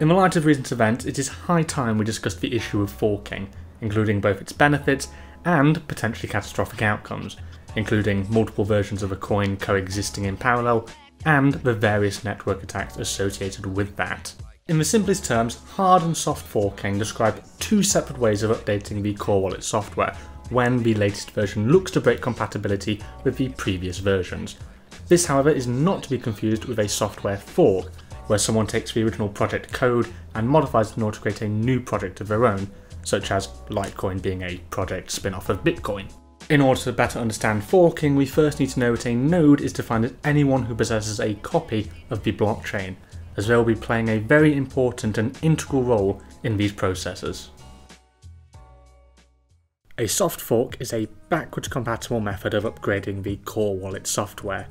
In the light of recent events, it is high time we discussed the issue of forking, including both its benefits and potentially catastrophic outcomes, including multiple versions of a coin coexisting in parallel and the various network attacks associated with that. In the simplest terms, hard and soft forking describe two separate ways of updating the Core Wallet software when the latest version looks to break compatibility with the previous versions. This, however, is not to be confused with a software fork, where someone takes the original project code and modifies it in order to create a new project of their own, such as Litecoin being a project spin-off of Bitcoin. In order to better understand forking, we first need to know that a node is defined as anyone who possesses a copy of the blockchain, as they will be playing a very important and integral role in these processes. A soft fork is a backwards compatible method of upgrading the Core Wallet software,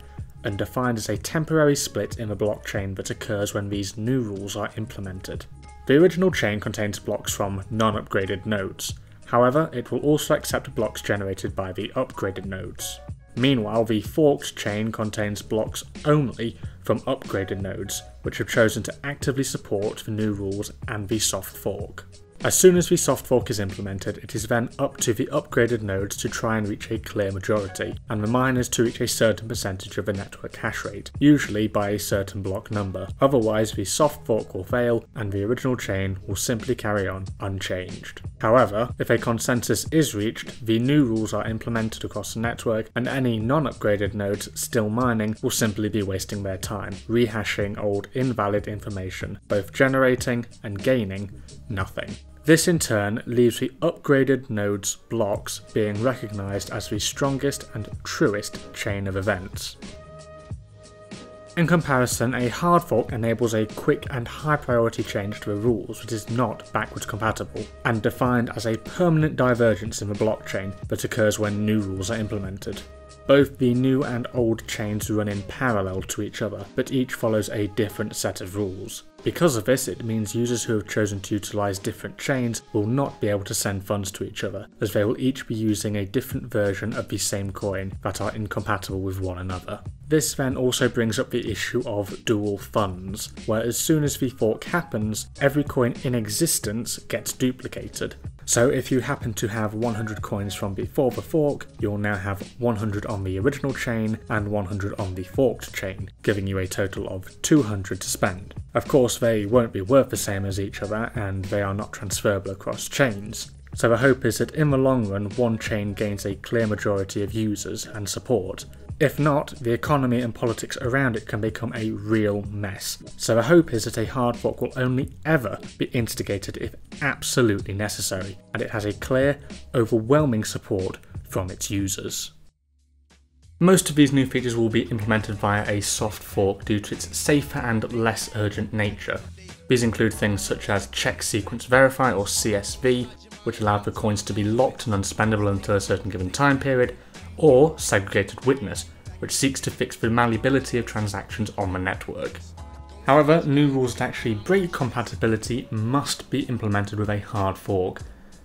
and defined as a temporary split in the blockchain that occurs when these new rules are implemented. The original chain contains blocks from non-upgraded nodes. However, it will also accept blocks generated by the upgraded nodes. Meanwhile, the forked chain contains blocks only from upgraded nodes, which have chosen to actively support the new rules and the soft fork. As soon as the soft fork is implemented, it is then up to the upgraded nodes to try and reach a clear majority, and the miners to reach a certain percentage of the network hash rate, usually by a certain block number. Otherwise, the soft fork will fail and the original chain will simply carry on unchanged. However, if a consensus is reached, the new rules are implemented across the network, and any non-upgraded nodes still mining will simply be wasting their time, rehashing old invalid information, both generating and gaining nothing. This in turn leaves the upgraded nodes' blocks being recognised as the strongest and truest chain of events. In comparison, a hard fork enables a quick and high priority change to the rules which is not backwards compatible, and defined as a permanent divergence in the blockchain that occurs when new rules are implemented. Both the new and old chains run in parallel to each other, but each follows a different set of rules. Because of this, it means users who have chosen to utilise different chains will not be able to send funds to each other, as they will each be using a different version of the same coin that are incompatible with one another. This then also brings up the issue of dual funds, where as soon as the fork happens, every coin in existence gets duplicated. So if you happen to have 100 coins from before the fork, you'll now have 100 on the original chain and 100 on the forked chain, giving you a total of 200 to spend. Of course, they won't be worth the same as each other, and they are not transferable across chains. So the hope is that in the long run, one chain gains a clear majority of users and support. If not, the economy and politics around it can become a real mess. So the hope is that a hard fork will only ever be instigated if absolutely necessary, and it has a clear, overwhelming support from its users. Most of these new features will be implemented via a soft fork due to its safer and less urgent nature. These include things such as Check Sequence Verify, or CSV, which allowed the coins to be locked and unspendable until a certain given time period, or Segregated Witness, which seeks to fix the malleability of transactions on the network. However, new rules that actually break compatibility must be implemented with a hard fork.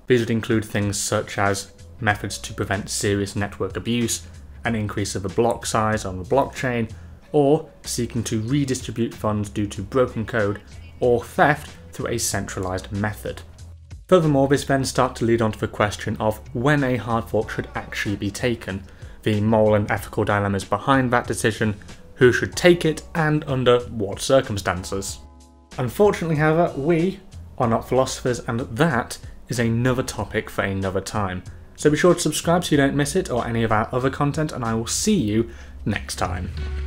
These would include things such as methods to prevent serious network abuse, an increase of the block size on the blockchain, or seeking to redistribute funds due to broken code or theft through a centralised method. Furthermore, this then starts to lead on to the question of when a hard fork should actually be taken, the moral and ethical dilemmas behind that decision, who should take it, and under what circumstances. Unfortunately, however, we are not philosophers, and that is another topic for another time. So be sure to subscribe so you don't miss it or any of our other content, and I will see you next time.